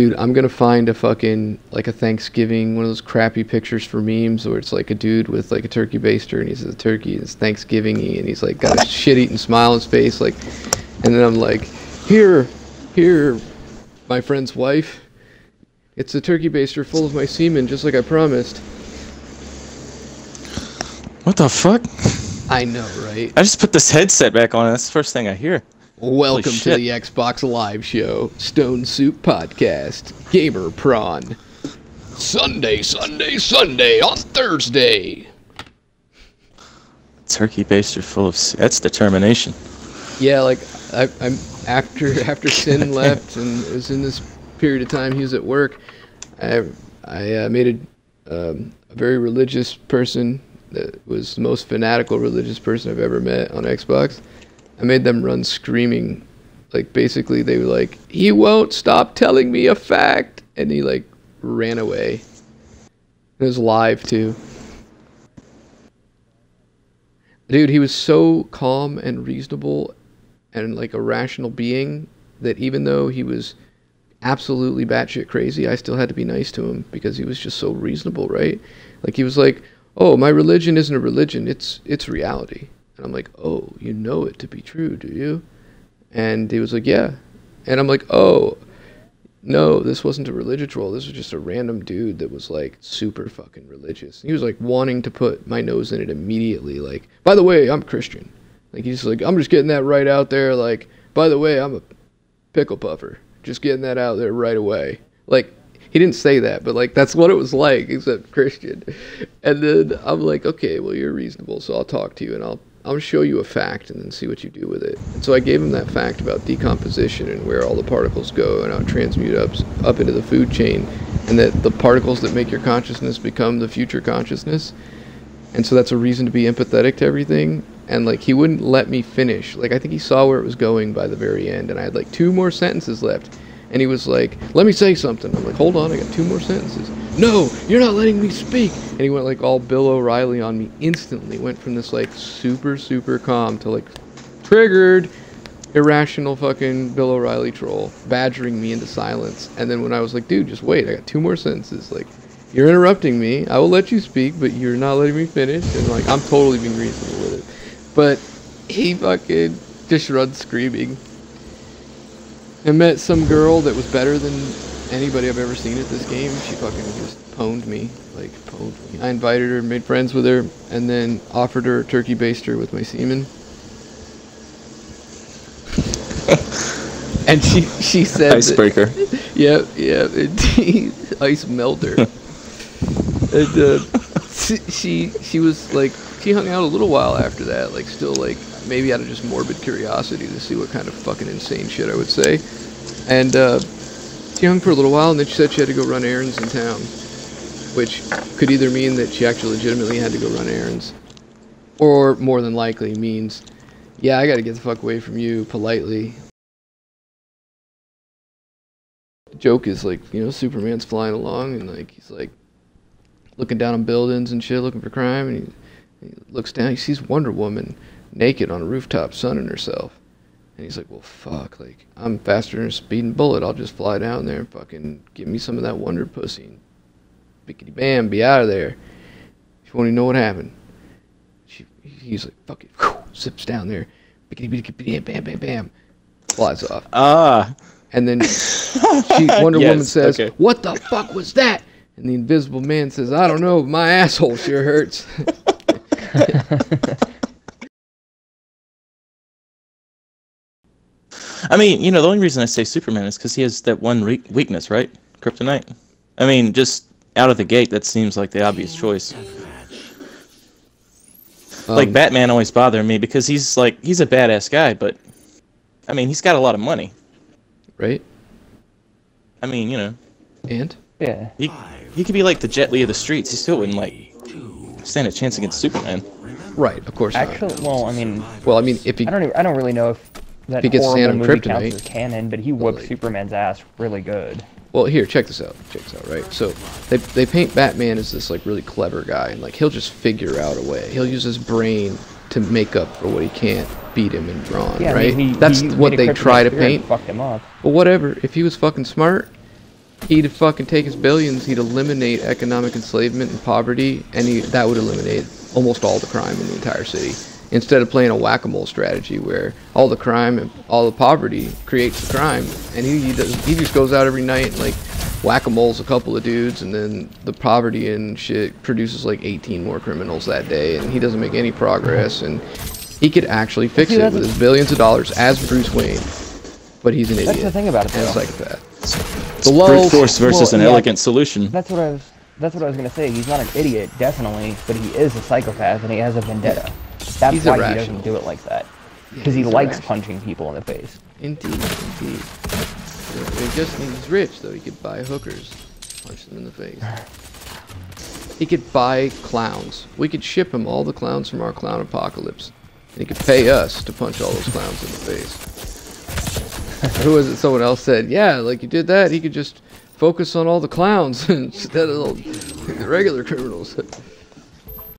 Dude, I'm gonna find a fucking, like a Thanksgiving, one of those crappy pictures for memes where it's like a dude with like a turkey baster and he's a turkey and it's Thanksgiving-y and he's like got a shit-eating smile on his face, like, and then I'm like, here, my friend's wife, it's a turkey baster full of my semen just like I promised. What the fuck? I know, right? I just put this headset back on and that's the first thing I hear. Welcome to the Xbox Live Show, Stone Soup Podcast, Gamer Prawn. Sunday on Thursday. Turkey baster full of... that's determination. Yeah, like, I'm after Sin left and it was in this period of time he was at work, I made a very religious person that was the most fanatical religious person I've ever met on Xbox. I made them run screaming, like basically they were like, "He won't stop telling me a fact," and he like ran away. It was live too. Dude, he was so calm and reasonable, and like a rational being that even though he was absolutely batshit crazy, I still had to be nice to him because he was just so reasonable, right? Like he was like, "Oh, my religion isn't a religion; it's reality." And I'm like, "Oh, you know it to be true, do you?" And he was like, "Yeah." And I'm like, "Oh, no, this wasn't a religious role. This was just a random dude that was like super fucking religious." And he was like wanting to put my nose in it immediately. Like, by the way, I'm Christian. Like, he's like, I'm just getting that right out there. Like, by the way, I'm a pickle puffer. Just getting that out there right away. Like, he didn't say that, but like that's what it was like, except Christian. And then I'm like, okay, well, you're reasonable, so I'll talk to you and I'll show you a fact and then see what you do with it. And so I gave him that fact about decomposition and where all the particles go and how it transmutes up into the food chain, and that the particles that make your consciousness become the future consciousness. And so that's a reason to be empathetic to everything. And like he wouldn't let me finish. Like I think he saw where it was going by the very end, and I had like 2 more sentences left. And he was like, "Let me say something." I'm like, "Hold on, I got 2 more sentences." "No, you're not letting me speak." And he went like all Bill O'Reilly on me instantly. Went from this like super, super calm to like triggered, irrational fucking Bill O'Reilly troll, badgering me into silence. And then when I was like, "Dude, just wait, I got 2 more sentences. Like, you're interrupting me. I will let you speak, but you're not letting me finish." And like, I'm totally being reasonable with it. But he fucking just runs screaming. I met some girl that was better than anybody I've ever seen at this game. She fucking just pwned me. Like, pwned me. I invited her, made friends with her, and then offered her a turkey baster with my semen. And she said... Icebreaker. Yep, yep. Ice melter. And, she was like... She hung out a little while after that, like still like... maybe out of just morbid curiosity to see what kind of fucking insane shit I would say. And she hung for a little while, and then she said she had to go run errands in town, which could either mean that she actually legitimately had to go run errands, or more than likely means, yeah, I gotta get the fuck away from you politely. The joke is like, you know, Superman's flying along, and like he's like looking down on buildings and shit, looking for crime, and he looks down, he sees Wonder Woman naked on a rooftop sunning herself, and he's like, well, fuck, like, I'm faster than a speeding bullet, I'll just fly down there and fucking give me some of that wonder pussy and bickety bam, be out of there. She won't even know what happened. He's like, fuck it, whew, zips down there, bickety bickety bam bam bam, flies off. And then Wonder Woman says, okay, what the fuck was that? And the Invisible Man says, I don't know, my asshole sure hurts. I mean, you know, the only reason I say Superman is because he has that one weakness, right? Kryptonite. I mean, just out of the gate, that seems like the obvious choice. Like, Batman always bothered me because he's, like, he's a badass guy, but, I mean, he's got a lot of money. Right? I mean, you know. And? Yeah. He could be, like, the Jet Li of the streets. He still wouldn't, like, stand a chance against Superman. Right, of course not. Actually, well, I mean... Well, I mean, if he... I don't really know if... That horrible movie counts as canon, but he whooped Superman's ass really good. Well, here, check this out. Check this out, right? So, they paint Batman as this, like, really clever guy, and, like, he'll just figure out a way. He'll use his brain to make up for what he can't beat him in Brawn, right? That's what they try to paint. Fucked him up. Well, whatever. If he was fucking smart, he'd fucking take his billions, he'd eliminate economic enslavement and poverty, and that would eliminate almost all the crime in the entire city. Instead of playing a whack-a-mole strategy where all the crime and all the poverty creates the crime, and he just goes out every night and, like, whack-a-moles a couple of dudes, and then the poverty and shit produces like 18 more criminals that day, and he doesn't make any progress, and he could actually fix it with his billions of dollars as Bruce Wayne, but he's an idiot. That's the thing about it, though. And a psychopath. The brute force versus an elegant solution. That's what I was gonna say. He's not an idiot, definitely, but he is a psychopath, and he has a vendetta. That's why he doesn't do it like that, because he likes punching people in the face. Indeed, indeed. He's rich, though. He could buy hookers, punch them in the face. He could buy clowns. We could ship him all the clowns from our clown apocalypse, and he could pay us to punch all those clowns in the face. Who was it? Someone else said, "Yeah, like you did that. He could just focus on all the clowns instead of all the regular criminals."